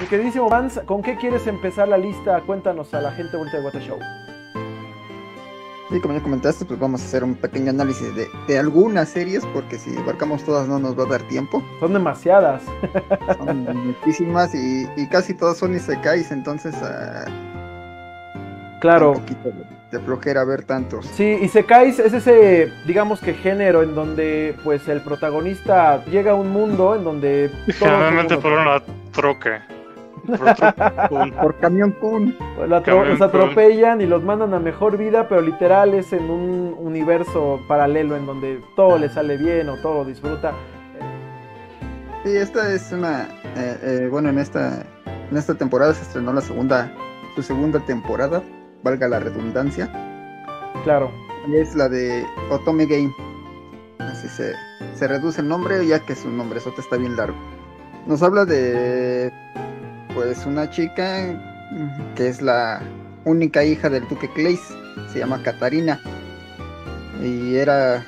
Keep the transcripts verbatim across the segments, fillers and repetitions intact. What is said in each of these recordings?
Mi queridísimo Vance, ¿con qué quieres empezar la lista? Cuéntanos a la gente ahorita de What The Show. Y como ya comentaste, pues vamos a hacer un pequeño análisis de, de algunas series, porque si abarcamos todas no nos va a dar tiempo. Son demasiadas. Son muchísimas y, y casi todas son isekais, entonces... Uh, claro. Un poquito de, de flojera ver tantos. Sí, isekais es ese, digamos que género en donde pues el protagonista llega a un mundo en donde... Generalmente por una troque. Por, por, por camión kun atro camión Los atropellan kun. Y los mandan a mejor vida, pero literal es en un universo paralelo en donde todo le sale bien o todo disfruta. Sí, esta es una eh, eh, bueno, en esta en esta temporada se estrenó la segunda su segunda temporada, valga la redundancia. Claro. Es la de Otome Game. Así se, se reduce el nombre, ya que su nombre sota está bien largo. Nos habla de... pues una chica que es la única hija del duque Clays, se llama Katarina, y era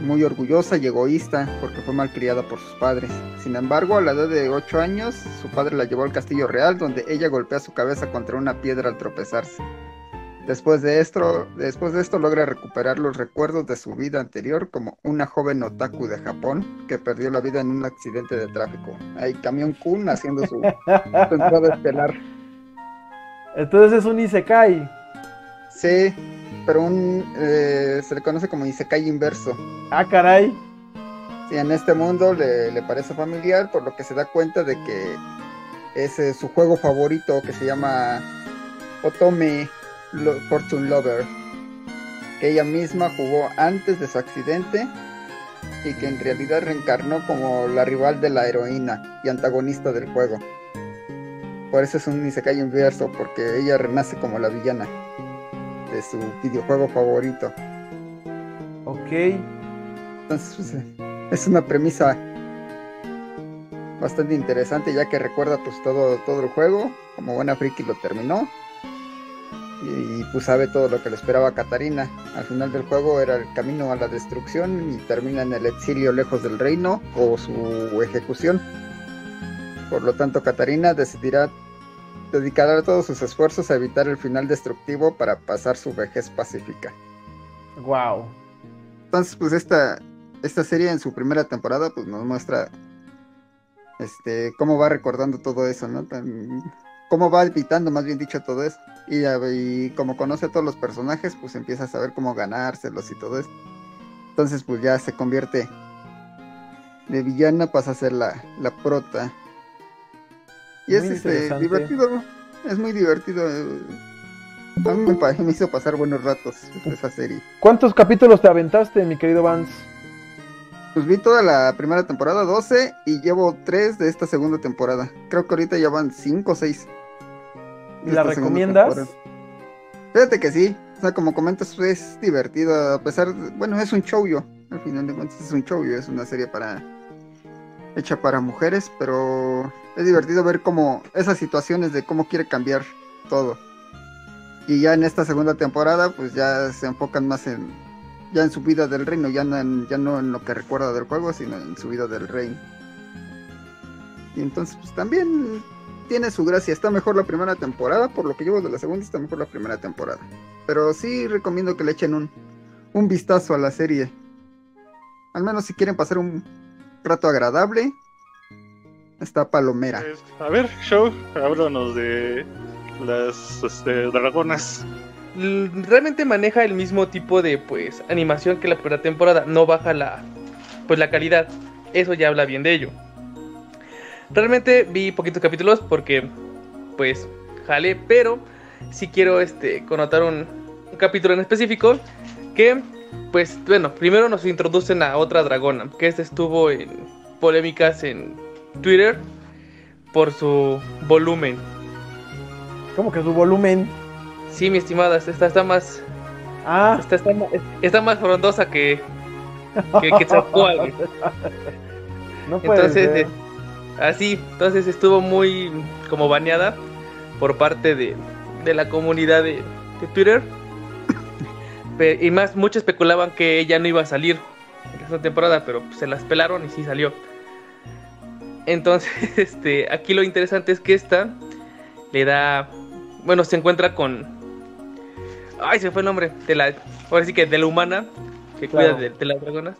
muy orgullosa y egoísta porque fue malcriada por sus padres. Sin embargo, a la edad de ocho años, su padre la llevó al castillo real, donde ella golpea su cabeza contra una piedra al tropezarse. Después de esto, después de esto logra recuperar los recuerdos de su vida anterior como una joven otaku de Japón que perdió la vida en un accidente de tráfico. Ahí camión kun haciendo su entrada estelar. Entonces es un isekai. Sí, pero un eh, se le conoce como isekai inverso. Ah, caray. Sí, en este mundo le, le parece familiar, por lo que se da cuenta de que es eh, su juego favorito, que se llama Otome Fortune Lover, que ella misma jugó antes de su accidente y que en realidad reencarnó como la rival de la heroína y antagonista del juego. Por eso es un isekai inverso, porque ella renace como la villana de su videojuego favorito. Ok. Entonces pues, es una premisa bastante interesante, ya que recuerda pues todo, todo el juego. Como buena friki lo terminó y pues sabe todo lo que le esperaba a Katarina. Al final del juego era el camino a la destrucción y termina en el exilio lejos del reino o su ejecución. Por lo tanto, Katarina decidirá dedicará todos sus esfuerzos a evitar el final destructivo para pasar su vejez pacífica. Wow. Entonces pues esta, esta serie en su primera temporada pues nos muestra este cómo va recordando todo eso, ¿no? Tan, cómo va evitando, más bien dicho, todo eso. Y, y como conoce a todos los personajes, pues empieza a saber cómo ganárselos y todo eso. Entonces pues ya se convierte de villana, pasa a ser la, la prota. Y muy es este, divertido, es muy divertido. A mí me, me hizo pasar buenos ratos esa serie. ¿Cuántos capítulos te aventaste, mi querido Vance? Pues vi toda la primera temporada, doce, y llevo tres de esta segunda temporada. Creo que ahorita ya van cinco o seis. ¿Y la recomiendas? Fíjate que sí, o sea, como comentas, es divertido, a pesar de, bueno, es un shoujo, al final de cuentas es un shoujo, es una serie para hecha para mujeres, pero es divertido ver cómo esas situaciones de cómo quiere cambiar todo. Y ya en esta segunda temporada, pues ya se enfocan más en ya en su vida del reino, ya no en, ya no en lo que recuerda del juego, sino en su vida del reino. Y entonces, pues también tiene su gracia. Está mejor la primera temporada, por lo que llevo de la segunda está mejor la primera temporada, pero sí recomiendo que le echen un, un vistazo a la serie, al menos si quieren pasar un rato agradable. Está palomera. eh, A ver, Show, háblanos de las este, dragonas. Realmente maneja el mismo tipo de pues animación que la primera temporada, no baja la pues la calidad, eso ya habla bien de ello. Realmente vi poquitos capítulos porque, pues, jale, pero sí quiero este, connotar un, un capítulo en específico que, pues, bueno, primero nos introducen a otra dragona, que este estuvo en polémicas en Twitter por su volumen. ¿Cómo que su volumen? Sí, mi estimada, esta está más... Ah. Esta está, está más frondosa que... que, que Tzacual. No puede Entonces, ser. Eh, Así, entonces estuvo muy como baneada por parte de, de la comunidad de, de Twitter. Pero, y más, muchos especulaban que ella no iba a salir en esta temporada, pero pues, se las pelaron y sí salió. Entonces, este, aquí lo interesante es que esta le da, bueno, se encuentra con, ay, se fue el nombre de la, ahora sí que de la humana que claro. cuida de, de las dragonas,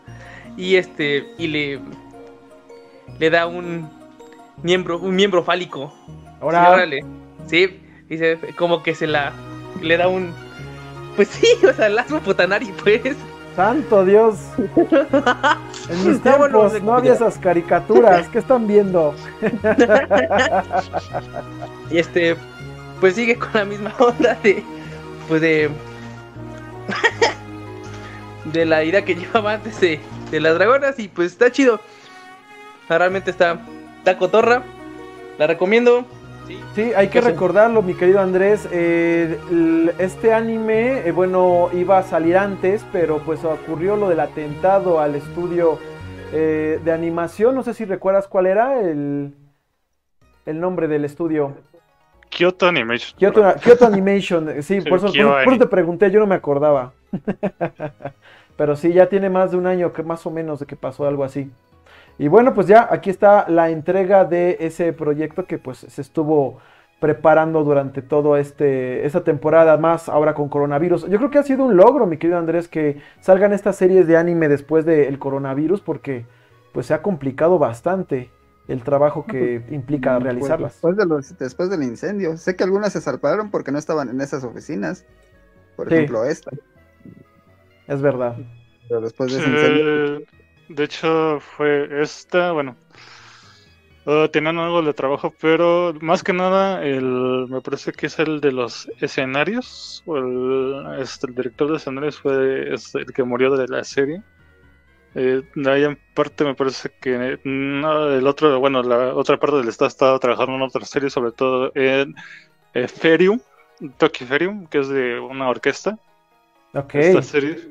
y este, y le, le da un miembro, un miembro fálico. Ahora, sí, órale, sí, dice, como que se la, le da un, pues sí, o sea, lazo Potanari, pues. ¡Santo Dios! En mis tiempos no había esas caricaturas. ¿Qué están viendo? Y este, pues sigue con la misma onda de, pues de, de la idea que llevaba antes de, de las dragonas. Y pues está chido. Realmente está, está cotorra. La recomiendo. Sí, sí, hay que recordarlo, mi querido Andrés, eh, este anime, eh, bueno, iba a salir antes, pero pues ocurrió lo del atentado al estudio eh, de animación, no sé si recuerdas cuál era el, el nombre del estudio. Kyoto Animation. Kyoto, Kyoto Animation, sí, por eso, por, por eso te pregunté, yo no me acordaba. Pero sí, ya tiene más de un año, que más o menos, de que pasó algo así. Y bueno, pues ya aquí está la entrega de ese proyecto que pues se estuvo preparando durante todo este esta temporada, más ahora con coronavirus. Yo creo que ha sido un logro, mi querido Andrés, que salgan estas series de anime después del coronavirus, porque pues se ha complicado bastante el trabajo que implica realizarlas. Después de los, después del incendio, sé que algunas se zarparon porque no estaban en esas oficinas, por sí. ejemplo esta. Es verdad. Pero después de ese incendio... Eh... De hecho, fue esta, bueno, uh, tenían algo de trabajo, pero más que nada, el, me parece que es el de los escenarios, o el, este, el director de escenarios fue este, el que murió de la serie. Eh, de ahí en parte me parece que no, el otro, bueno, la otra parte del está estaba trabajando en otra serie, sobre todo en eh, Ferium, Toki Ferium, que es de una orquesta. Ok. Esta serie...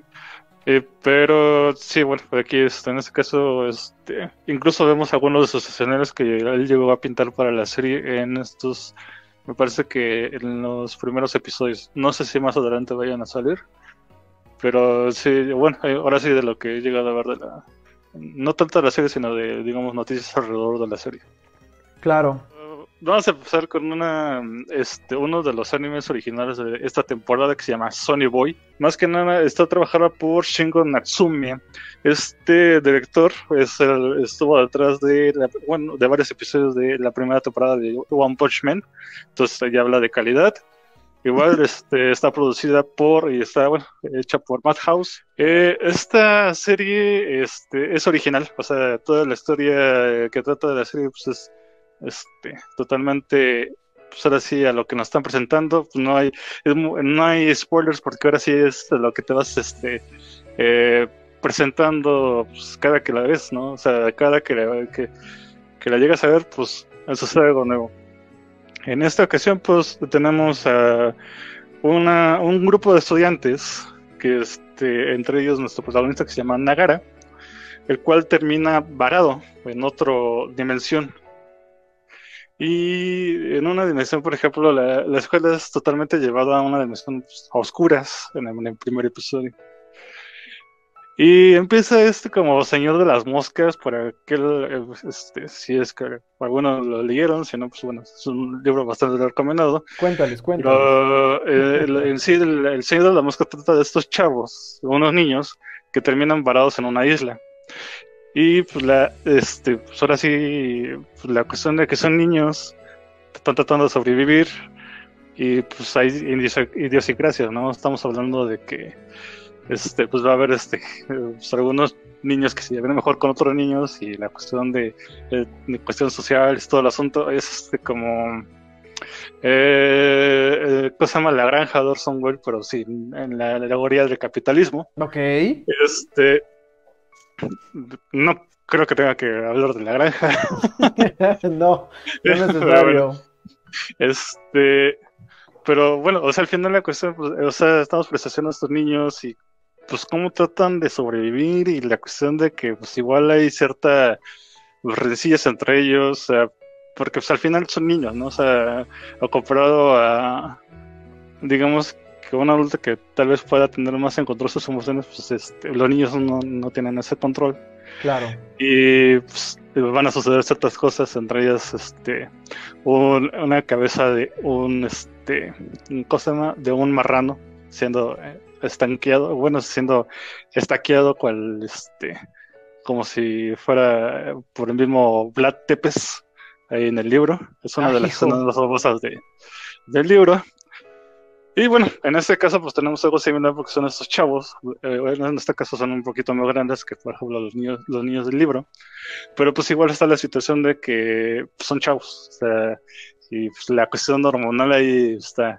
Eh, pero sí, bueno, aquí este, en este caso este, incluso vemos algunos de sus escenarios que él llegó a pintar para la serie en estos, me parece que en los primeros episodios, no sé si más adelante vayan a salir, pero sí, bueno, ahora sí de lo que he llegado a ver de la, no tanto de la serie, sino de, digamos, noticias alrededor de la serie. Claro. Vamos a empezar con una este, uno de los animes originales de esta temporada que se llama Sonny Boy. Más que nada está trabajada por Shingo Natsumi. Este director es el, estuvo detrás de la, bueno, de varios episodios de la primera temporada de One Punch Man. Entonces ya habla de calidad. Igual este, está producida por y está bueno hecha por Madhouse. Eh, esta serie este, es original, o sea, toda la historia que trata de la serie pues es Este, totalmente, pues ahora sí a lo que nos están presentando, pues no hay, es, no hay spoilers porque ahora sí es lo que te vas este, eh, presentando pues, cada que la ves, ¿no? O sea, cada que la, que, que la llegas a ver, pues sucede algo nuevo. En esta ocasión, pues tenemos a una, un grupo de estudiantes, que este, entre ellos nuestro protagonista que se llama Nagara, el cual termina varado en otra dimensión. Y en una dimensión, por ejemplo, la, la escuela es totalmente llevada a una dimensión a oscuras en el, en el primer episodio. Y empieza este como señor de las moscas, para aquel, este, si es que algunos lo leyeron, si no, pues bueno, es un libro bastante recomendado. Cuéntales, cuéntales. Pero, eh, el, en sí, el, el señor de las moscas trata de estos chavos, unos niños, que terminan varados en una isla. Y pues la, este, pues ahora sí, pues la cuestión de que son niños, están tratando de sobrevivir, y pues hay idiosincrasias, ¿no? Estamos hablando de que, este, pues va a haber, este, pues algunos niños que se lleven mejor con otros niños, y la cuestión de, de, de cuestión social, todo el asunto, es este, como, eh, cosa más la granja de Orson Welles, pero sí, en la alegoría del capitalismo. Ok. Este... No creo que tenga que hablar de la granja. No, no es necesario. Este, pero bueno, o sea, al final la cuestión, pues, o sea, estamos presenciando a estos niños y pues cómo tratan de sobrevivir y la cuestión de que pues igual hay cierta pues, rencillas entre ellos, eh, porque pues al final son niños, ¿no? O sea, comparado a, digamos, que un adulto que tal vez pueda tener más en control sus emociones, pues este, los niños no, no tienen ese control. Claro. Y pues, van a suceder ciertas cosas, entre ellas este, un, una cabeza de un este, cosa de un marrano siendo estanqueado, bueno, siendo estaqueado cual este, como si fuera por el mismo Vlad Tepes ahí en el libro. Es una Ay, de las escenas más famosas de, del libro. Y bueno, en este caso pues tenemos algo similar porque son estos chavos, eh, bueno, en este caso son un poquito más grandes que por ejemplo los niños, los niños del libro, pero pues igual está la situación de que pues, son chavos, o sea, y pues, la cuestión hormonal ahí está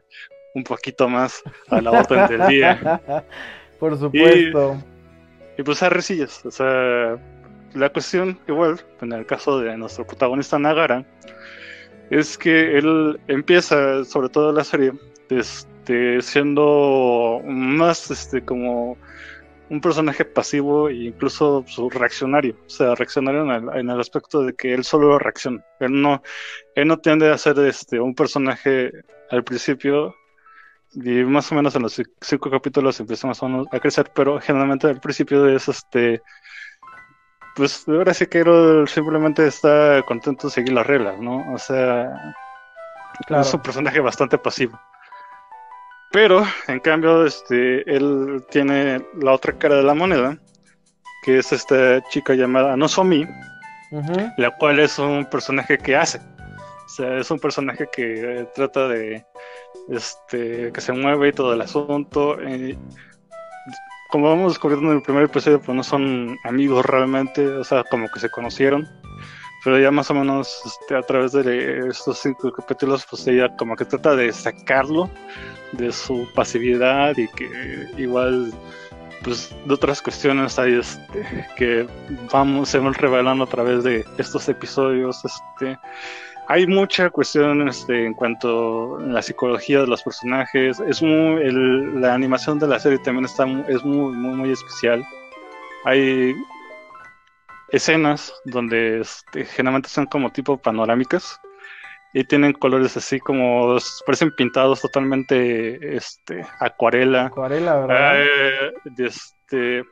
un poquito más a la orden del día. Por supuesto. Y, y pues hay resillas, o sea, la cuestión igual, en el caso de nuestro protagonista Nagara, es que él empieza, sobre todo la serie, este, siendo más este como un personaje pasivo e incluso reaccionario, o sea, reaccionario en el, en el aspecto de que él solo reacciona, él no, él no tiende a ser este, un personaje al principio, y más o menos en los cinco capítulos empieza más o menos a crecer, pero generalmente al principio es este, pues ahora sí que él simplemente está contento de seguir las reglas, ¿no? O sea, claro, es un personaje bastante pasivo. Pero, en cambio, este, él tiene la otra cara de la moneda, que es esta chica llamada Nosomi, uh-huh, la cual es un personaje que hace. O sea, es un personaje que eh, trata de, este, que se mueve y todo el asunto. Eh, como vamos descubriendo en el primer episodio, pues no son amigos realmente, o sea, como que se conocieron. Pero ya más o menos este, a través de estos cinco capítulos, pues ella como que trata de sacarlo de su pasividad y que igual pues de otras cuestiones hay este que vamos se van revelando a través de estos episodios. Este hay mucha cuestión este en cuanto a la psicología de los personajes. Es muy el, la animación de la serie también está es muy muy muy especial. Hay escenas donde este, generalmente son como tipo panorámicas y tienen colores así como parecen pintados totalmente este acuarela. Acuarela, ¿verdad? Eh, este,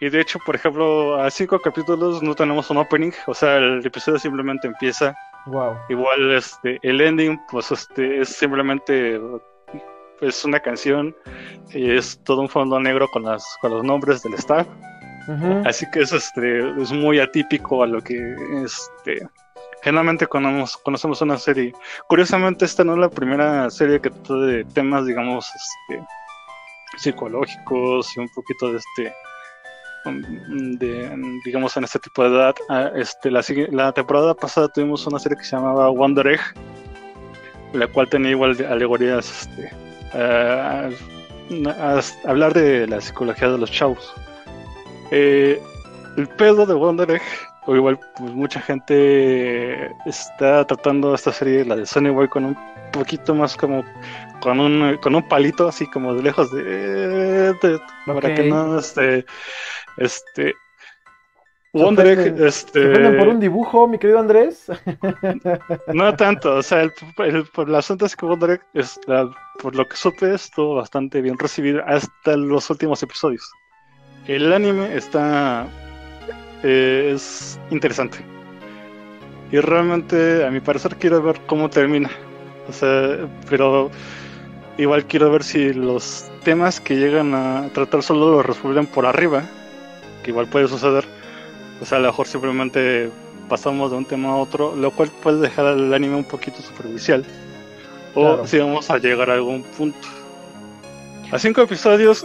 y de hecho, por ejemplo, a cinco capítulos no tenemos un opening, o sea, el episodio simplemente empieza. Wow. Igual este el ending pues este es simplemente es una canción y es todo un fondo negro con las con los nombres del staff. Uh-huh. Así que eso este es muy atípico a lo que este generalmente conocemos, conocemos una serie. Curiosamente esta no es la primera serie que trata de temas, digamos, este, psicológicos y un poquito de este, de, digamos, en este tipo de edad. Este, la, la temporada pasada tuvimos una serie que se llamaba Wonder Egg, la cual tenía igual alegorías, este, a, a, a hablar de la psicología de los chavos. Eh, el pedo de Wonder Egg, o igual pues mucha gente está tratando esta serie, la de Sonny Boy, con un poquito más como con un con un palito así como de lejos de, de, de okay. Para que no este este Wonder Egg este ¿se prenden por un dibujo, mi querido Andrés? No tanto, o sea, el, el, por las ondas que Wonder Egg es la, por lo que supe estuvo bastante bien recibido hasta los últimos episodios. El anime está Eh, es interesante y realmente a mi parecer quiero ver cómo termina, o sea, pero igual quiero ver si los temas que llegan a tratar solo los resuelven por arriba, que igual puede suceder, o sea, a lo mejor simplemente pasamos de un tema a otro, lo cual puede dejar al anime un poquito superficial, o claro, si vamos a llegar a algún punto. A cinco episodios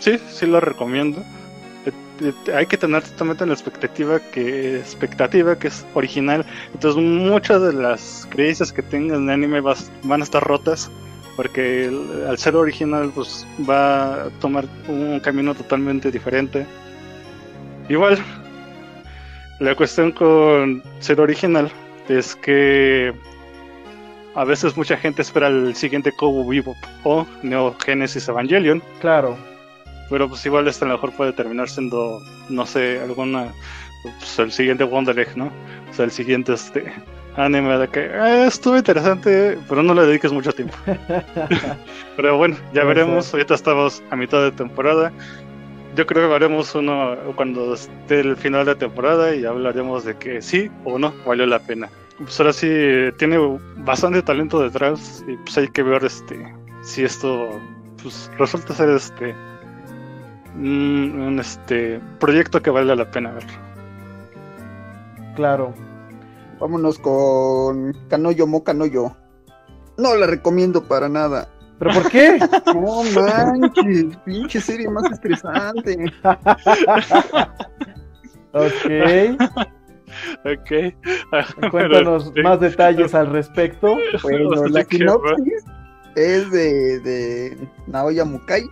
sí, sí lo recomiendo. Hay que tener totalmente la expectativa que, expectativa que es original. Entonces muchas de las creencias que tengan en anime vas, van a estar rotas, porque el, al ser original pues va a tomar un camino totalmente diferente. Igual la cuestión con ser original es que a veces mucha gente espera el siguiente Cowboy Bebop o Neo Genesis Evangelion. Claro. Pero pues igual este a lo mejor puede terminar siendo, no sé, alguna, pues el siguiente Wonder Egg, ¿no? O sea, el siguiente este anime de que eh, estuvo interesante, pero no le dediques mucho tiempo. Pero bueno, ya veremos, ahorita estamos a mitad de temporada. yo creo que haremos uno cuando esté el final de la temporada y hablaremos de que sí o no valió la pena. Pues ahora sí, tiene bastante talento detrás y pues hay que ver este si esto pues resulta ser este un este proyecto que vale la pena ver. Claro. Vámonos con Kanojo mo Kanojo. No la recomiendo para nada. ¿Pero por qué? No manches, pinche serie más estresante. Ok. Ok. Cuéntanos pero, más sí. detalles al respecto. Bueno, no sé la sinopsis es de, de Naoya Mukai,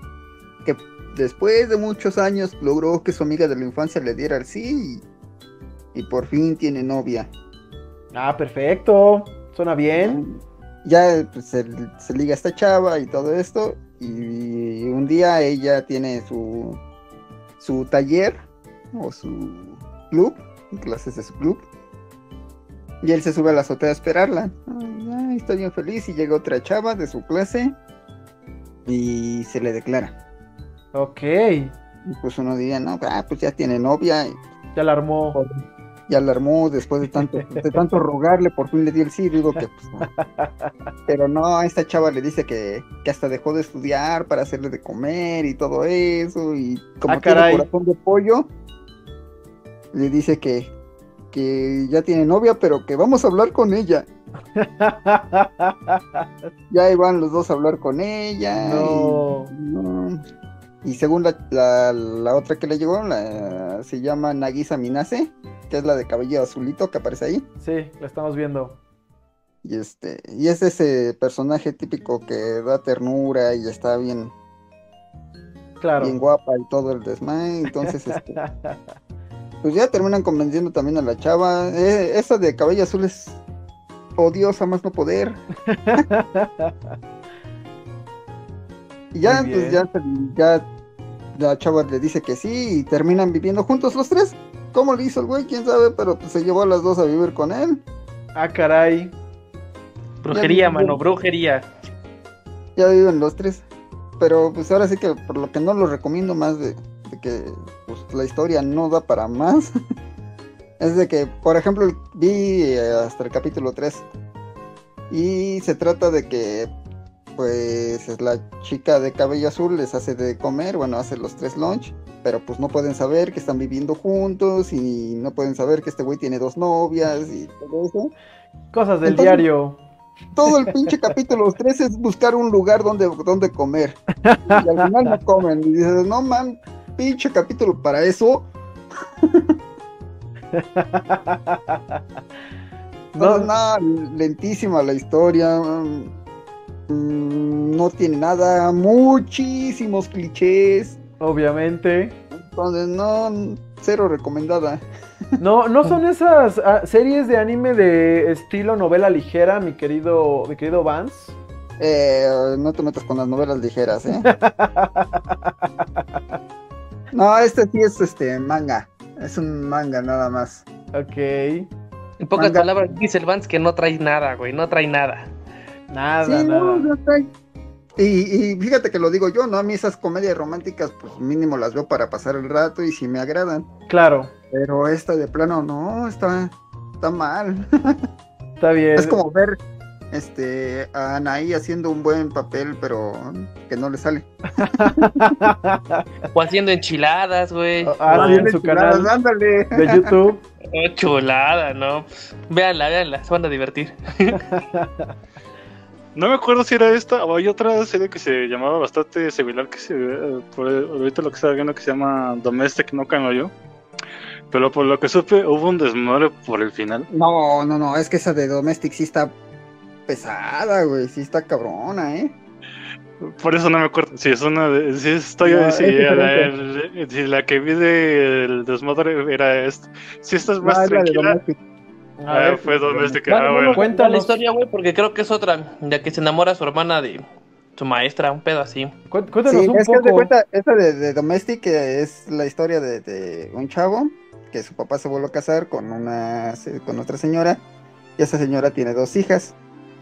que después de muchos años logró que su amiga de la infancia le diera el sí y, y por fin tiene novia. Ah, perfecto. Suena bien. Ya pues, se, se liga a esta chava y todo esto. Y, y un día ella tiene su, su taller o su club, clases de su club. Y él se sube a la azotea a esperarla. Ay, estoy bien feliz. Y llega otra chava de su clase y se le declara. Ok. Y pues uno diría, no, ah, pues ya tiene novia. Ya la armó. Ya la armó después de tanto, de tanto rogarle, por fin le dio el sí, digo que pues no. Pero no, a esta chava le dice que, que hasta dejó de estudiar para hacerle de comer y todo eso, y como ah, tiene corazón de pollo, le dice que, que ya tiene novia, pero que vamos a hablar con ella. Ya ahí van los dos a hablar con ella. No. Y, no. Y según la, la, la otra que le llegó, la, se llama Nagisa Minase, que es la de cabello azulito que aparece ahí. Sí, la estamos viendo. Y este, y es ese personaje típico que da ternura y está bien, claro, bien guapa y todo el desmán. Entonces, este, pues ya terminan convenciendo también a la chava. Eh, esa de cabello azul es odiosa más no poder. Y ya, pues ya, ya la chava le dice que sí y terminan viviendo juntos los tres. ¿Cómo le hizo el güey? ¿Quién sabe? Pero pues, se llevó a las dos a vivir con él. Ah, caray. Brujería, ya, mano, brujería. Ya viven los tres. Pero pues ahora sí que por lo que no lo recomiendo más de, de que pues, la historia no da para más. Es de que, por ejemplo, vi hasta el capítulo tres. Y se trata de que pues la chica de cabello azul les hace de comer, bueno, hace los tres lunch, pero pues no pueden saber que están viviendo juntos y no pueden saber que este güey tiene dos novias y todo eso. Cosas del Entonces, diario. Todo el pinche capítulo tres es buscar un lugar donde, donde comer. Y al final no comen. Y dices, no man, pinche capítulo para eso. Entonces, no, no, lentísima la historia. No tiene nada, muchísimos clichés. Obviamente. Entonces, no, cero recomendada. No, no son esas uh, series de anime de estilo novela ligera, mi querido, mi querido Vance. Eh, no te metas con las novelas ligeras, ¿eh? No, este sí es este manga. Es un manga nada más. Ok. En pocas manga. palabras, dice el Vance que no trae nada, güey, no trae nada. Nada, sí, nada. No, y, y fíjate que lo digo yo, ¿no? A mí esas comedias románticas, pues mínimo las veo para pasar el rato y si me agradan. Claro. Pero esta de plano, no, está, está mal. Está bien. Es como ver este, a Anaí haciendo un buen papel, pero que no le sale. O haciendo enchiladas, güey. Ah, sí, en su canal. Ándale. De YouTube. Qué chulada, ¿no? Véanla, véanla, se van a divertir. No me acuerdo si era esta o hay otra serie que se llamaba bastante similar que se eh, por ahorita lo que está viendo que se llama Domestic no Kanojo. Pero por lo que supe hubo un desmadre por el final. No, no, no, es que esa de Domestic sí está pesada, güey, sí está cabrona, ¿eh? Por eso no me acuerdo. Si es una de, si estoy no, si, es la, el, si la que vi de el desmadre era esta. Si esta es más no, tranquila. A ver, fue Domestic. Bueno, cuenta la historia, güey, porque creo que es otra, ya que se enamora a su hermana de su maestra, un pedo así. Cuéntanos sí, un es poco. Que de cuenta, esta de, de Domestic es la historia de, de un chavo que su papá se volvió a casar con una con otra señora y esa señora tiene dos hijas.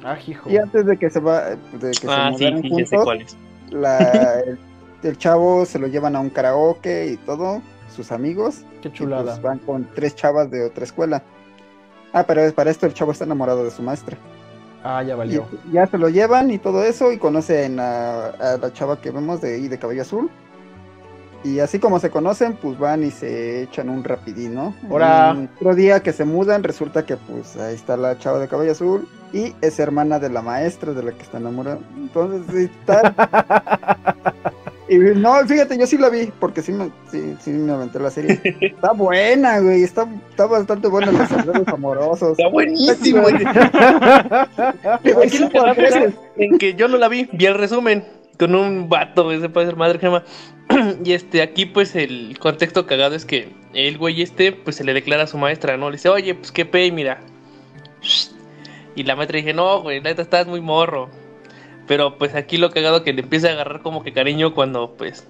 Ah, hijo. Y antes de que se va, de que ah, se sí, mudaran sí, juntos, la, el, el chavo se lo llevan a un karaoke y todo, sus amigos. Qué chulada. Y pues van con tres chavas de otra escuela. Ah, pero para esto el chavo está enamorado de su maestra. Ah, ya valió. Y, ya se lo llevan y todo eso, y conocen a, a la chava que vemos de, de cabello azul. Y así como se conocen, pues van y se echan un rapidín, ¿no? Hola. Otro día que se mudan, resulta que pues ahí está la chava de cabello azul y es hermana de la maestra de la que está enamorada. Entonces, está... Y no, fíjate, yo sí la vi, porque sí me, sí, sí me aventé la serie. Está buena, güey, está, está bastante buena los saludos amorosos. Está buenísimo, güey. Aquí lo podrán ver en que yo no la vi, vi el resumen. Con un vato, güey, se puede ser madre, crema. Y este, aquí, pues, el contexto cagado es que el güey este, pues, se le declara a su maestra, ¿no? Le dice, oye, pues, qué pey, mira. Y la maestra dice, no, güey, neta, estás muy morro. Pero, pues, aquí lo cagado que le empieza a agarrar como que cariño cuando, pues,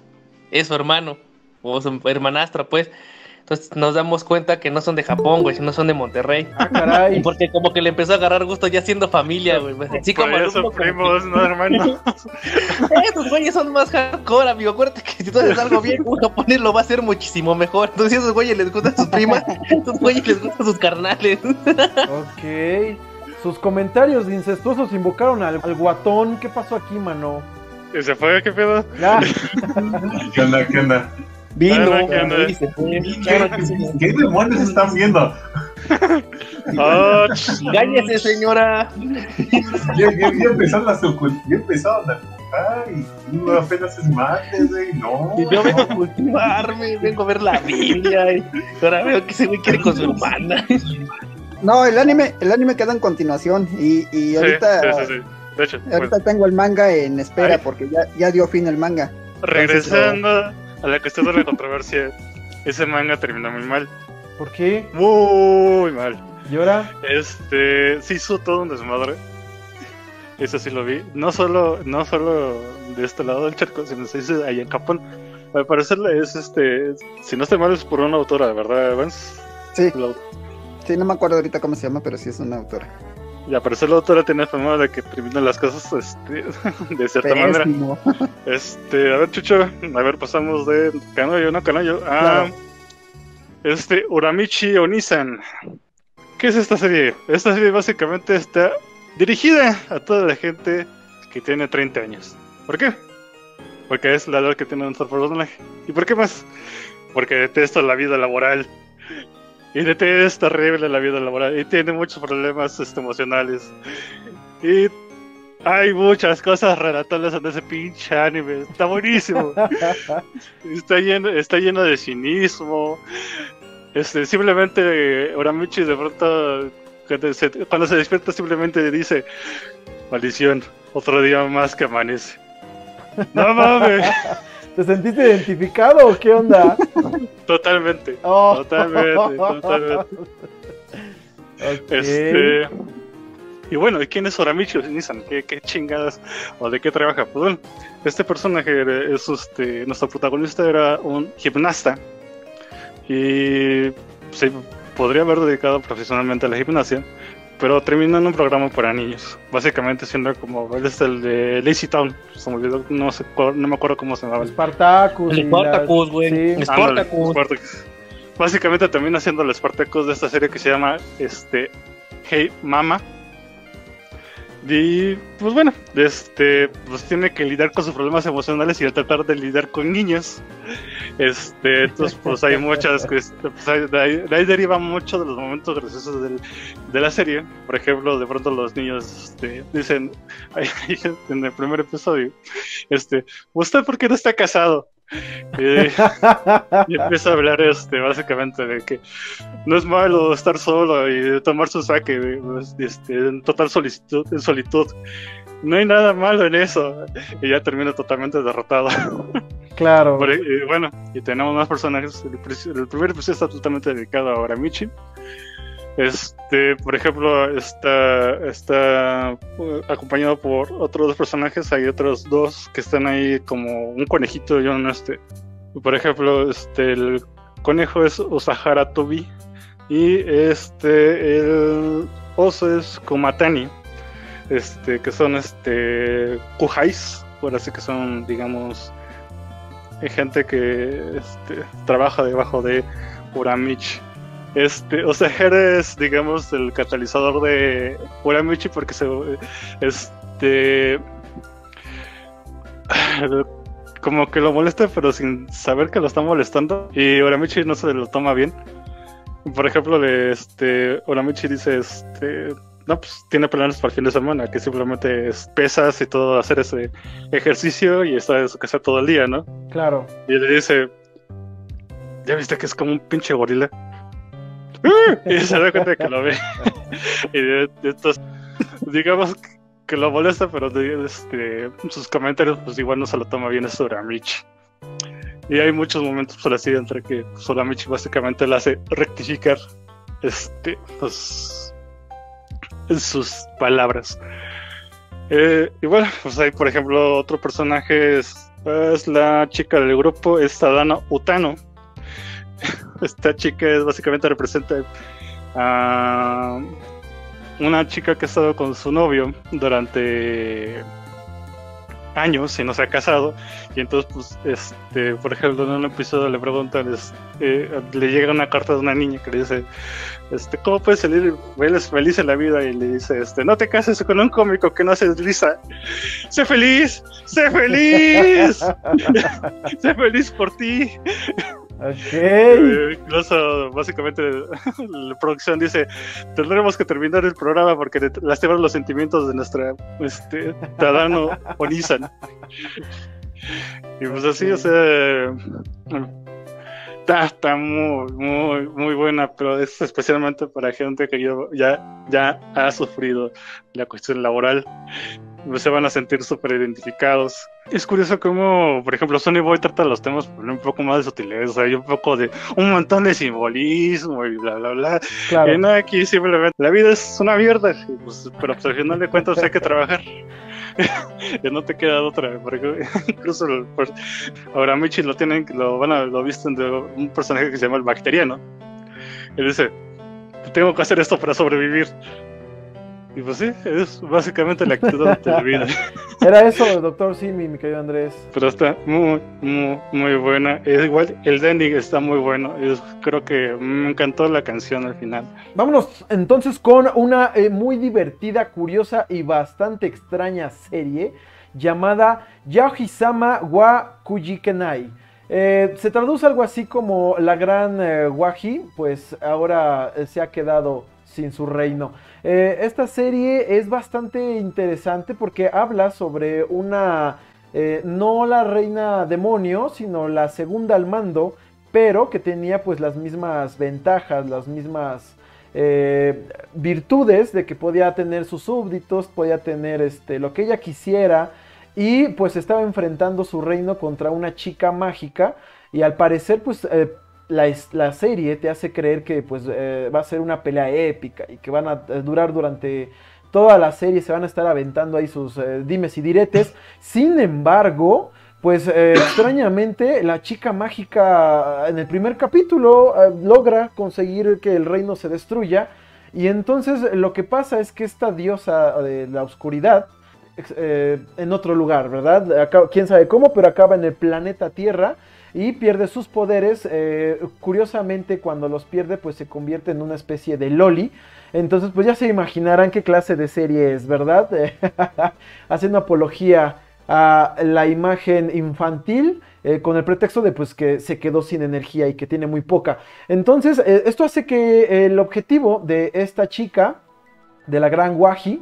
es su hermano. O su hermanastra, pues. Entonces, nos damos cuenta que no son de Japón, güey, sino son de Monterrey. Ah, caray. Porque como que le empezó a agarrar gusto ya siendo familia, güey. Pues, así como son primos, que... ¿no, hermano? Estos güeyes son más hardcore, amigo. Acuérdate que si tú haces algo bien, un japonés lo va a hacer muchísimo mejor. Entonces, si a esos güeyes les gustan sus primas, a esos güeyes les gustan sus carnales. Ok. Sus comentarios incestuosos invocaron al, al guatón. ¿Qué pasó aquí, mano? ¿Se fue? ¿Qué pedo? Ya. ¿Qué onda? ¿Qué onda? Vino, no, no, no, dice, ¿Qué, ¿Qué, ¿Qué demonios están viendo? Oh, ¡cállese, señora! Yo, yo, yo empezaba a ocultar, yo empezaba a ocultar y no apenas es martes, güey, no. Y yo vengo no. a cultivarme, vengo a ver la Biblia y ahora veo que ese güey quiere con su hermana. No, el anime, el anime queda en continuación y, y ahorita, sí, sí, sí. De hecho, ahorita bueno. tengo el manga en espera. Ay. Porque ya, ya dio fin el manga. Regresando. Entonces, a la cuestión de la controversia, ese manga terminó muy mal. ¿Por qué? Muy mal. ¿Y ahora? Este, sí hizo todo un desmadre. Eso sí lo vi. No solo, no solo de este lado del charco, sino se hizo allá en Japón. Al parecer es este, si no estoy mal es por una autora, ¿verdad, Vance? Sí. La... Sí, no me acuerdo ahorita cómo se llama, pero sí es una autora. Y al parecer la autora tenía fama de que terminan las cosas este, de cierta Pésimo. manera. Este, a ver, Chucho, a ver, pasamos de Kanojo, no Kanojo, a no. este, Uramichi Oniisan. ¿Qué es esta serie? Esta serie básicamente está dirigida a toda la gente que tiene treinta años. ¿Por qué? Porque es la edad que tiene nuestro personaje. ¿Y por qué más? Porque detesta la vida laboral. Y detesta horrible la vida laboral. Y tiene muchos problemas este, emocionales. Y hay muchas cosas relatables en ese pinche anime. Está buenísimo. Está lleno, está lleno de cinismo. Este, simplemente Uramichi de pronto cuando se, cuando se despierta simplemente dice: maldición, otro día más que amanece. No mames. ¿Te sentiste identificado o qué onda? Totalmente, oh. totalmente, totalmente. Okay. Este, y bueno, ¿y quién es Uramichi Oniisan? ¿Qué, ¿Qué chingadas o de qué trabaja? Perdón. Este personaje es este, nuestro protagonista era un gimnasta y se podría haber dedicado profesionalmente a la gimnasia, pero terminó en un programa para niños, básicamente siendo como él es el de Lazy Town, se me olvidó, no, sé, no me acuerdo cómo se llamaba. Spartacus. El Spartacus, güey. Sí. Spartacus. Spartacus. Básicamente también haciendo el Spartacus de esta serie que se llama este Hey Mama. Y pues bueno, este pues tiene que lidiar con sus problemas emocionales y al tratar de lidiar con niños. Este, entonces pues hay muchas que pues, hay, de, ahí, de ahí deriva mucho de los momentos graciosos del, de la serie. Por ejemplo, de pronto los niños este, dicen en el primer episodio, este, ¿usted por qué no está casado? Eh, y empieza a hablar este básicamente de que no es malo estar solo y tomar su saque este, en total solitud, en solitud no hay nada malo en eso y ya termina totalmente derrotado. Claro. Pero, eh, bueno, y tenemos más personajes. El, el primer episodio está totalmente dedicado a Uramichi. Este, por ejemplo, está, está acompañado por otros dos personajes. Hay otros dos que están ahí como un conejito y un este. Por ejemplo, este, el conejo es Osahara Tobi y este, el oso es Kumatani. Este, que son este, kujais, por así que son, digamos, hay gente que este, trabaja debajo de Uramichi. Este, Osahara es, digamos, el catalizador de Uramichi porque se, este, como que lo molesta, pero sin saber que lo está molestando, y Uramichi no se lo toma bien. Por ejemplo, este, Uramichi dice, este, no, pues tiene planes para el fin de semana, que simplemente pesas y todo, hacer ese ejercicio y estar en su casa todo el día, ¿no? Claro. Y le dice, ¿ya viste que es como un pinche gorila? Y se da cuenta de que lo ve. Y de, de estos, digamos que lo molesta, pero de, este, sus comentarios pues igual no se lo toma bien a Uramichi. Y hay muchos momentos pues, así entre que pues, Uramichi básicamente le hace rectificar este, pues, sus palabras. Eh, y bueno, pues hay por ejemplo otro personaje, es, es la chica del grupo, es Tadano Utano. Esta chica es básicamente representa a una chica que ha estado con su novio durante años y no se ha casado, y entonces pues este por ejemplo en un episodio le preguntan, es, eh, le llega una carta de una niña que le dice este ¿cómo puedes salir feliz en la vida? Y le dice este no te cases con un cómico que no se desliza, sé feliz, sé feliz, sé feliz por ti. Okay. Incluso básicamente la producción dice tendremos que terminar el programa porque lastiman los sentimientos de nuestra este, Tadano Oniisan. Y pues así, o sea, está, está muy, muy, muy buena, pero es especialmente para gente que yo ya, ya ha sufrido la cuestión laboral. Se van a sentir súper identificados. Es curioso cómo, por ejemplo, Sonny Boy trata los temas con un poco más de sutileza y un poco de un montón de simbolismo y bla, bla, bla. Claro. Y no, aquí simplemente la vida es una mierda, pues, pero pues, al final de cuentas hay que trabajar. Y no te queda otra. Porque incluso por, ahora Michi lo tienen, lo van a, lo visten de un personaje que se llama el Bacteriano. Él dice: tengo que hacer esto para sobrevivir. Y pues sí, es básicamente la actitud de la vida. Era eso, doctor Simi, mi querido Andrés. Pero está muy, muy, muy buena. Es igual, el ending está muy bueno. Es, creo que me encantó la canción al final. Vámonos entonces con una eh, muy divertida, curiosa y bastante extraña serie llamada Jahy-sama wa Kujikenai. Eh, se traduce algo así como la gran eh, Waji, pues ahora eh, se ha quedado sin su reino. Eh, esta serie es bastante interesante porque habla sobre una, eh, no la reina demonio, sino la segunda al mando, pero que tenía pues las mismas ventajas, las mismas eh, virtudes de que podía tener sus súbditos, podía tener este, lo que ella quisiera, y pues estaba enfrentando su reino contra una chica mágica, y al parecer pues... Eh, La, la serie te hace creer que pues, eh, va a ser una pelea épica y que van a durar durante toda la serie, se van a estar aventando ahí sus eh, dimes y diretes. Sin embargo, pues eh, extrañamente la chica mágica en el primer capítulo eh, logra conseguir que el reino se destruya, y entonces lo que pasa es que esta diosa de la oscuridad, eh, en otro lugar, ¿verdad? Acaba, quién sabe cómo, pero acaba en el planeta Tierra y pierde sus poderes. Eh, curiosamente cuando los pierde pues se convierte en una especie de loli. Entonces pues ya se imaginarán qué clase de serie es, ¿verdad? Haciendo apología a la imagen infantil eh, con el pretexto de pues que se quedó sin energía y que tiene muy poca. Entonces eh, esto hace que el objetivo de esta chica, de la gran Waji,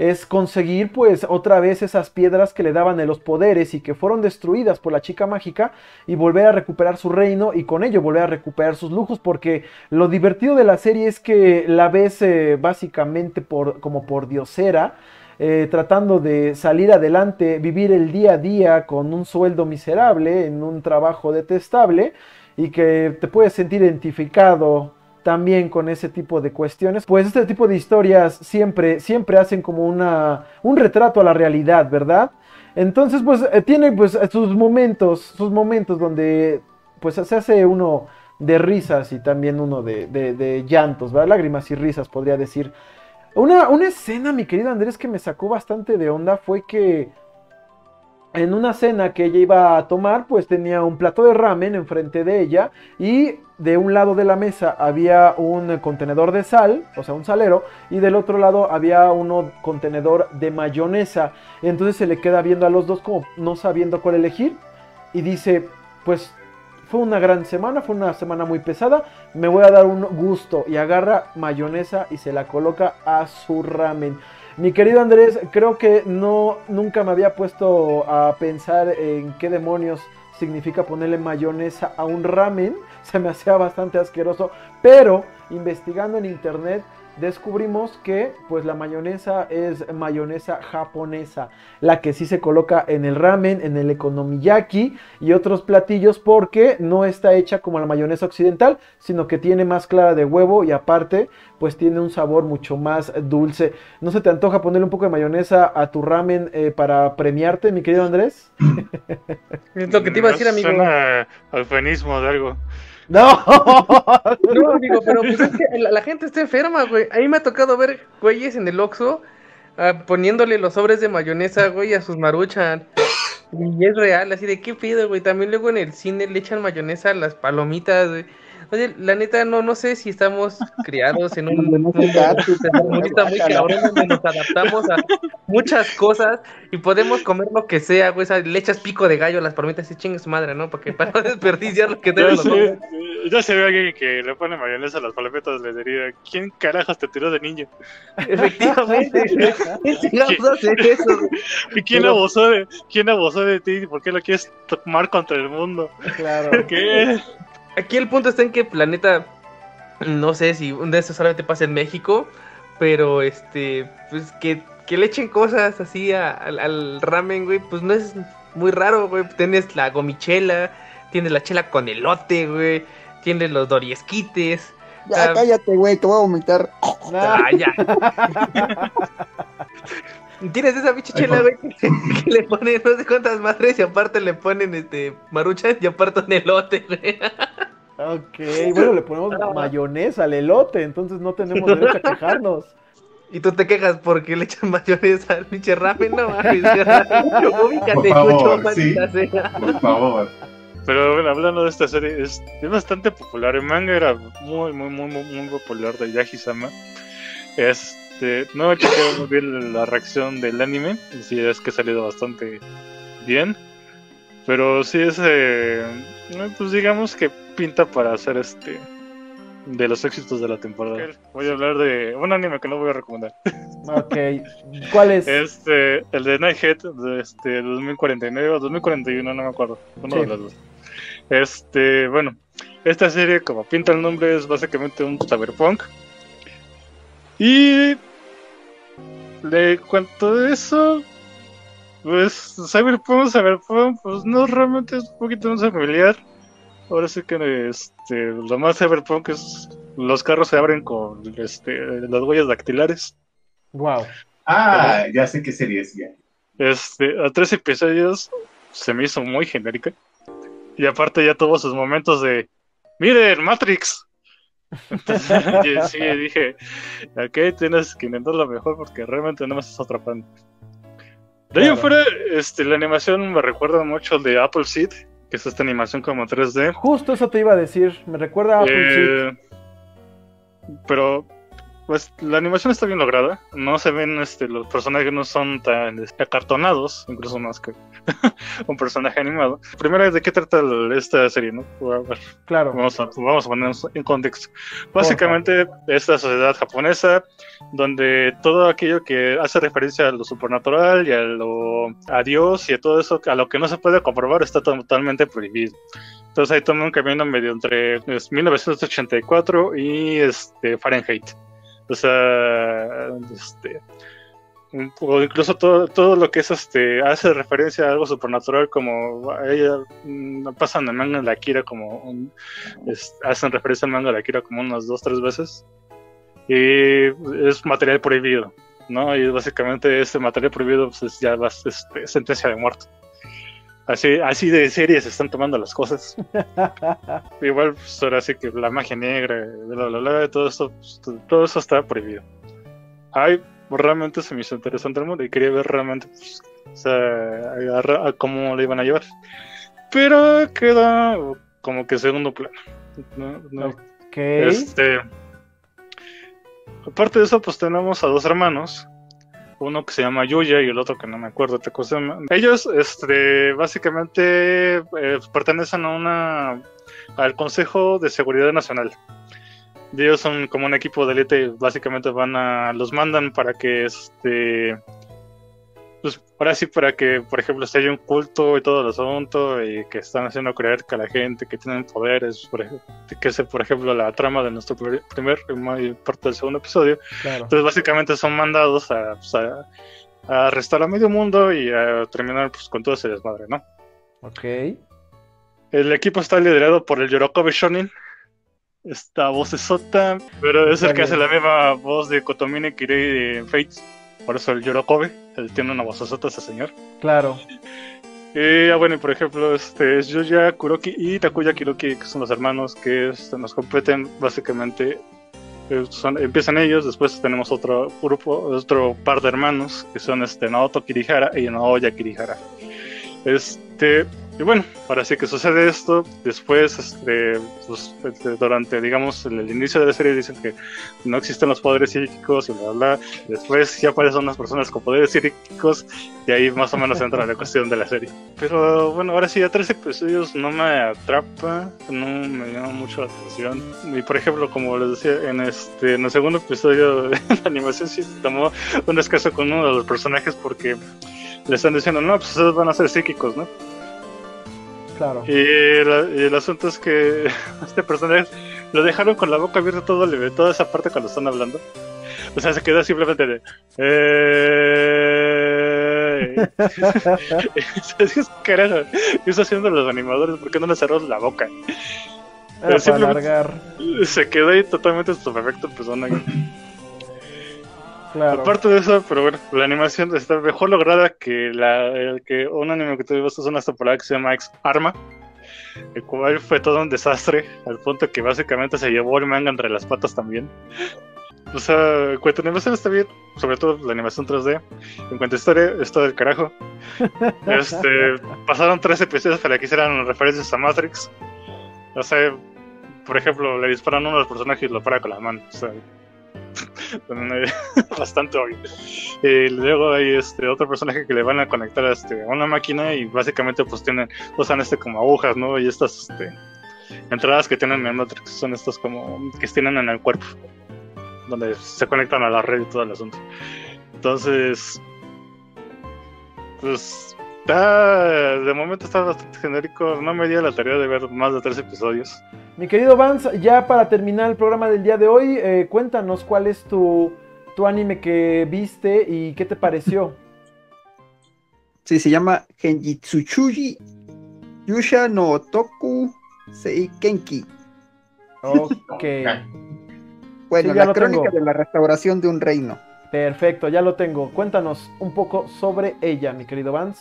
es conseguir pues otra vez esas piedras que le daban de los poderes y que fueron destruidas por la chica mágica, y volver a recuperar su reino y con ello volver a recuperar sus lujos, porque lo divertido de la serie es que la ves eh, básicamente por, como por diosera, eh, tratando de salir adelante, vivir el día a día con un sueldo miserable, en un trabajo detestable, y que te puedes sentir identificado también con ese tipo de cuestiones. Pues este tipo de historias siempre, siempre hacen como una, un retrato a la realidad, ¿verdad? Entonces pues eh, tiene pues sus momentos, sus momentos donde pues se hace uno de risas y también uno de, de, de llantos, ¿verdad? Lágrimas y risas, podría decir. Una, una escena, mi querido Andrés, que me sacó bastante de onda fue que en una cena que ella iba a tomar, pues tenía un plato de ramen enfrente de ella y de un lado de la mesa había un contenedor de sal, o sea un salero, y del otro lado había un contenedor de mayonesa. Entonces se le queda viendo a los dos como no sabiendo cuál elegir y dice, pues fue una gran semana, fue una semana muy pesada, me voy a dar un gusto, y agarra mayonesa y se la coloca a su ramen. Mi querido Andrés, creo que no, nunca me había puesto a pensar en qué demonios significa ponerle mayonesa a un ramen. Se me hacía bastante asqueroso, pero investigando en internet descubrimos que pues la mayonesa es mayonesa japonesa, la que sí se coloca en el ramen, en el okonomiyaki y otros platillos, porque no está hecha como la mayonesa occidental, sino que tiene más clara de huevo y aparte pues tiene un sabor mucho más dulce. ¿No se te antoja ponerle un poco de mayonesa a tu ramen eh, para premiarte, mi querido Andrés? Es lo que te iba a decir, amigo. Suena eufemismo de algo. No, no, amigo, pero pues es que la, la gente está enferma, güey. A mí me ha tocado ver güeyes en el Oxxo uh, poniéndole los sobres de mayonesa, güey, a sus Maruchan. Y es real, así de qué pedo, güey. También luego en el cine le echan mayonesa a las palomitas, güey. Oye, la neta, no, no sé si estamos criados en un mundo muy cabrón donde nos adaptamos a muchas cosas y podemos comer lo que sea, güey. O sea, le echas pico de gallo a las palomitas y chingas su madre, ¿no? Porque para no desperdiciar lo que tenemos los dos. Ya se ve alguien que le pone mayonesa a las palomitas, le diría, ¿quién carajos te tiró de niño? Efectivamente. ¿Quién abusó de, quién abusó de ti? ¿Por qué lo quieres tomar contra el mundo? Claro. ¿Qué? Aquí el punto está en que planeta, no sé si de eso solamente pasa en México, pero este, pues que, que le echen cosas así a, a, al ramen, güey, pues no es muy raro, güey. Tienes la gomichela, tienes la chela con elote, güey, tienes los doriesquites. Ya, ah, cállate, güey, te voy a vomitar. Ah, ya. Tienes esa bicha chela, güey, que le ponen no sé cuántas madres y aparte le ponen este Maruchan y aparte un elote, güey. Ok, bueno, le ponemos ah, mayonesa al elote, entonces no tenemos derecho a quejarnos. Y tú te quejas porque le echan mayonesa al pinche ramen, no mames. Ubícate, mucho más. Sí, por favor. Pero bueno, hablando de esta serie, es, es bastante popular. El manga era muy, muy, muy, muy, muy popular de Jahy-sama. Es. No he chequeado muy bien la reacción del anime, sí es que ha salido bastante bien, pero sí es, eh, pues digamos que pinta para hacer este de los éxitos de la temporada. Voy a hablar de un anime que no voy a recomendar. Ok, ¿cuál es? Este, el de Night Head, de este dos mil cuarenta y nueve o dos mil cuarenta y uno, no me acuerdo, uno sí. de los dos. Este, bueno, esta serie como pinta el nombre es básicamente un cyberpunk. Y de cuanto a eso, pues Cyberpunk, Cyberpunk, pues no, realmente es un poquito más familiar. Ahora sí que este, lo más Cyberpunk es los carros se abren con este, las huellas dactilares. Wow. Ah, pero, ya sé qué serie es ya. Este, a tres episodios se me hizo muy genérica. Y aparte ya tuvo sus momentos de, miren, Matrix. Entonces yo, sí, dije, ok, tienes que intentarlo mejor porque realmente no me estás atrapando. De ahí en fuera, este, la animación me recuerda mucho al de Appleseed, que es esta animación como tres D. Justo eso te iba a decir, me recuerda a Appleseed. Eh, pero, pues, la animación está bien lograda. No se ven, este, los personajes no son tan acartonados, incluso más que un personaje animado. Primero, ¿de qué trata esta serie, no? A ver, claro. Vamos a, vamos a ponernos en contexto. Básicamente, Oja. es la sociedad japonesa donde todo aquello que hace referencia a lo supernatural y a lo a Dios y a todo eso, a lo que no se puede comprobar, está totalmente prohibido. Entonces, ahí toma un camino medio entre es, mil novecientos ochenta y cuatro y este, Fahrenheit. O sea, este, o incluso todo, todo lo que es este hace referencia a algo supernatural, como ella pasan el manga de la Akira, como un, es, hacen referencia al manga de la Akira como unas dos, tres veces, y es material prohibido, ¿no? Y básicamente este material prohibido pues, ya va este, sentencia de muerte. Así, así de series están tomando las cosas. Igual, pues, ahora sí que la magia negra, bla, bla, bla, todo eso, todo eso está prohibido. Hay realmente se me hizo interesante el mundo y quería ver realmente, pues, o sea, a, a cómo le iban a llevar. Pero queda como que segundo plano, ¿no? No. Okay. Este, aparte de eso, pues tenemos a dos hermanos, uno que se llama Yuya y el otro que no me acuerdo otra cosa. Ellos, este, básicamente eh, pertenecen a una al Consejo de Seguridad Nacional. Ellos son como un equipo de élite, básicamente van a los mandan para que este pues ahora sí para que, por ejemplo, si hay un culto y todo el asunto y que están haciendo creer que la gente que tienen poderes, por ejemplo, que es, por ejemplo, la trama de nuestro primer y parte del segundo episodio. Claro. Entonces, básicamente son mandados a, pues, a, a arrestar a medio mundo y a terminar pues con todo ese desmadre, ¿no? Ok. El equipo está liderado por el Yorokobi Shonin. Esta voz es sota, pero es el que hace la misma voz de Kotomine Kirei en Fates. Por eso el Yorokobe, él tiene una vozazota ese señor. Claro. Y bueno, y por ejemplo, este es Yuya Kuroki y Takuya Kuroki, que son los hermanos que este, nos competen básicamente. Son, empiezan ellos, después tenemos otro grupo, otro par de hermanos, que son este Naoto Kirihara y Naoya Kirihara. Este, y bueno, ahora sí que sucede esto. Después, este, pues, durante, digamos, el, el inicio de la serie dicen que no existen los poderes psíquicos y bla, bla, bla. Después ya aparecen unas personas con poderes psíquicos y ahí más o menos entra la cuestión de la serie. Pero bueno, ahora sí, ya tres episodios no me atrapa, no me llama mucho la atención. Y por ejemplo, como les decía, en este en el segundo episodio de la animación sí tomó un descanso con uno de los personajes porque le están diciendo, no, pues ustedes van a ser psíquicos, ¿no? Claro. Y, la, y el asunto es que este personaje lo dejaron con la boca abierta todo, toda esa parte cuando están hablando. O sea, se quedó simplemente de... Eh... ¿Qué está haciendo los animadores? ¿Por qué no le cerraron la boca? Pero para alargar. Se quedó ahí totalmente estupefacto el personaje. Claro. Aparte de eso, pero bueno, la animación está mejor lograda que la que un anime que tuvimos hace unas temporadas que se llama X Arma, el cual fue todo un desastre, al punto que básicamente se llevó el manga entre las patas también. O sea, en cuanto a animación está bien, sobre todo la animación tres D. En cuanto a historia, está del carajo. Este, pasaron tres episodios para que hicieran referencias a Matrix. O sea, por ejemplo, le disparan a uno de los personajes y lo para con la mano. O sea, bastante obvio. Y luego hay este otro personaje que le van a conectar a este, una máquina y básicamente pues tienen, usan este como agujas, ¿no? Y estas este, entradas que tienen en Matrix son estas como que tienen en el cuerpo, donde se conectan a la red y todo el asunto. Entonces, pues está, de momento está bastante genérico. No me dio la tarea de ver más de tres episodios. Mi querido Vance, ya para terminar el programa del día de hoy, eh, cuéntanos cuál es tu, tu anime que viste y qué te pareció. Sí, se llama Genjitsuchuji Yusha no Otoku Seikenki. Ok. Bueno, sí, la crónica tengo. De la restauración de un reino. Perfecto, ya lo tengo. Cuéntanos un poco sobre ella, mi querido Vance.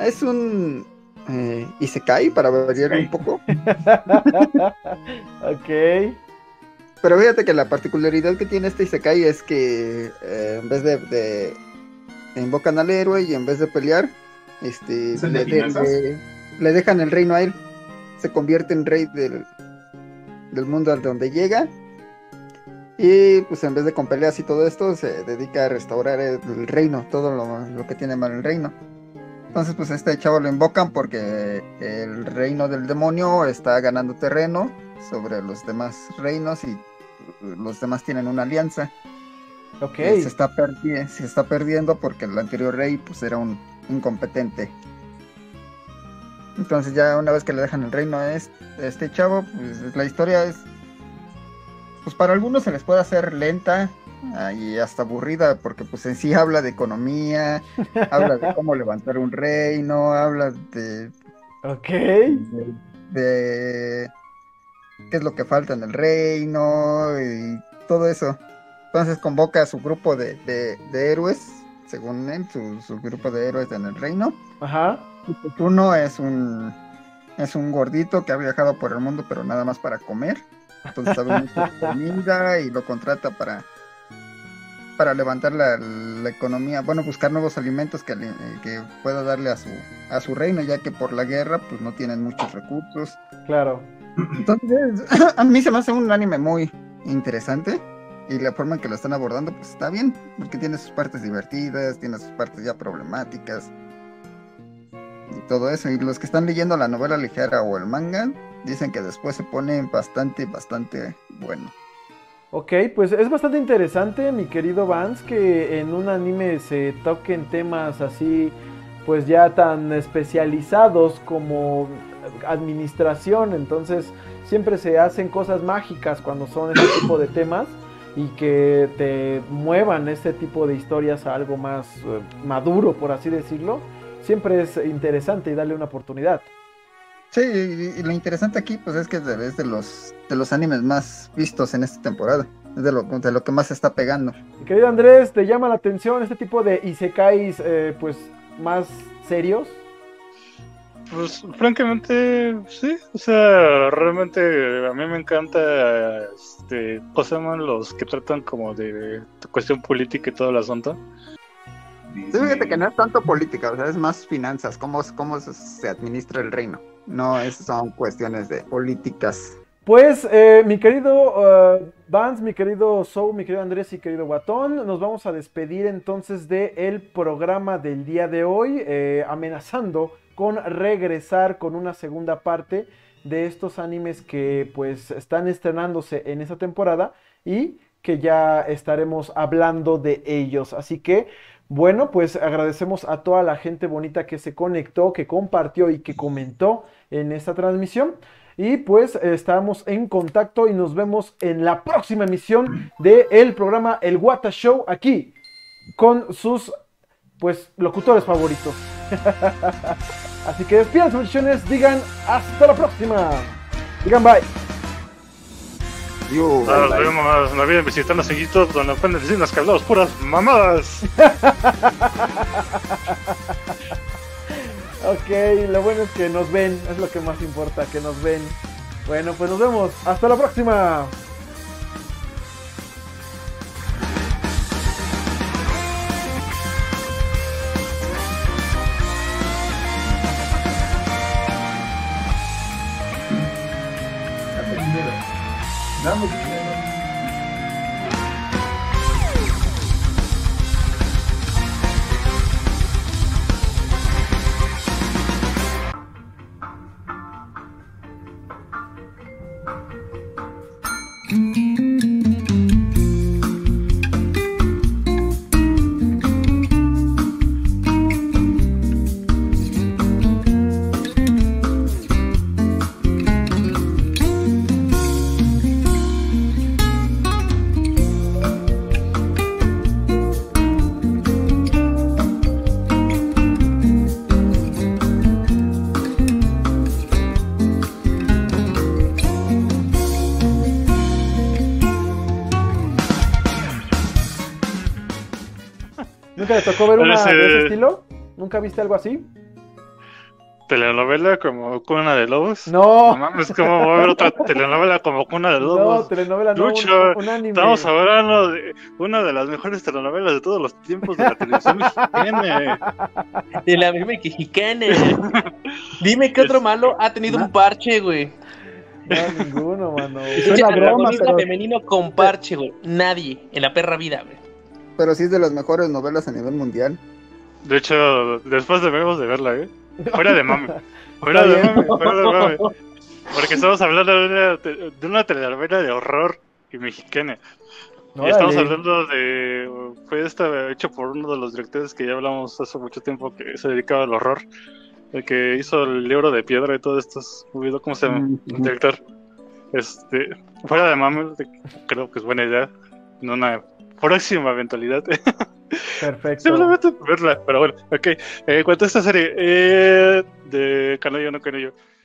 Es un... Eh, y se cae para variar un poco. Ok. Pero fíjate que la particularidad que tiene este Isekai es que eh, en vez de, de invocan al héroe y en vez de pelear, este le, de, le, le dejan el reino a él. Se convierte en rey del, del mundo al donde llega. Y pues en vez de con peleas y todo esto, se dedica a restaurar el, el reino, todo lo, lo que tiene mal el reino. Entonces pues a este chavo lo invocan porque el reino del demonio está ganando terreno sobre los demás reinos y los demás tienen una alianza. Okay. Se está, perdi- se está perdiendo porque el anterior rey pues era un incompetente. Entonces ya una vez que le dejan el reino a este, a este chavo, pues la historia es... Pues para algunos se les puede hacer lenta y hasta aburrida, porque pues en sí habla de economía, habla de cómo levantar un reino, habla de... Ok. De, de qué es lo que falta en el reino y todo eso. Entonces convoca a su grupo de, de, de héroes, según él, su, su grupo de héroes en el reino. Ajá. Y pues uno es un, es un gordito que ha viajado por el mundo, pero nada más para comer. Entonces sabe mucho de comida y lo contrata para... para levantar la, la economía, bueno, buscar nuevos alimentos que, que pueda darle a su a su reino, ya que por la guerra pues no tienen muchos recursos. Claro. Entonces, a mí se me hace un anime muy interesante y la forma en que lo están abordando pues está bien, porque tiene sus partes divertidas, tiene sus partes ya problemáticas y todo eso. Y los que están leyendo la novela ligera o el manga dicen que después se pone bastante, bastante bueno. Ok, pues es bastante interesante, mi querido Vance, que en un anime se toquen temas así, pues ya tan especializados como administración. Entonces siempre se hacen cosas mágicas cuando son este tipo de temas y que te muevan este tipo de historias a algo más eh, maduro, por así decirlo. Siempre es interesante y darle una oportunidad. Sí, y lo interesante aquí pues es que es de los de los animes más vistos en esta temporada. Es de lo, de lo que más se está pegando. Mi querido Andrés, ¿te llama la atención este tipo de isekais eh, pues más serios? Pues francamente sí, o sea, realmente a mí me encanta este, ¿cómo se llaman los que tratan como de, de cuestión política y todo el asunto? Sí, fíjate que no es tanto política, o sea, es más finanzas, cómo, cómo se administra el reino. No, es, son cuestiones de políticas. Pues, eh, mi querido uh, Vance, mi querido Sou, mi querido Andrés y querido Guatón, nos vamos a despedir entonces del programa del día de hoy, eh, amenazando con regresar con una segunda parte de estos animes que pues están estrenándose en esta temporada y que ya estaremos hablando de ellos. Así que, bueno, pues agradecemos a toda la gente bonita que se conectó, que compartió y que comentó en esta transmisión. Y pues estamos en contacto y nos vemos en la próxima emisión del programa El What The Show, aquí con sus pues locutores favoritos. Así que despidan sus misiones, digan hasta la próxima. Digan bye. Dios, nos vemos, no olviden visitarnos en YouTube, donde pueden decir unas caldados puras mamadas. Ok, lo bueno es que nos ven, es lo que más importa, que nos ven. Bueno, pues nos vemos, hasta la próxima. Vamos. ¿Nunca te tocó ver una ese... de ese estilo? ¿Nunca viste algo así? ¿Telenovela como Cuna de Lobos? No. No mames, ¿cómo voy a ver otra telenovela como Cuna de Lobos? No, telenovela no, Lucho, un, un anime. Estamos hablando de una de las mejores telenovelas de todos los tiempos de la televisión mexicana. De la mexicana. Dime qué otro malo ha tenido un parche, güey. No, ninguno, mano. Es una broma, pero... femenino con parche, güey. Nadie en la perra vida, güey. Pero sí es de las mejores novelas a nivel mundial. De hecho, después debemos de verla, ¿eh? Fuera de mame. Fuera de mame, fuera de mame. Porque estamos hablando de una, de una telenovela de horror y mexicana. No, y estamos dale. hablando de... Fue esta hecho por uno de los directores que ya hablamos hace mucho tiempo, que se dedicaba al horror. El que hizo el libro de piedra y todo esto. ¿Cómo se llama? El director. Este, fuera de mame, creo que es buena idea. No una... próxima eventualidad. Perfecto. Simplemente verla, pero bueno, ok. En eh, cuanto a esta serie eh, de Kanojo no Kanojo.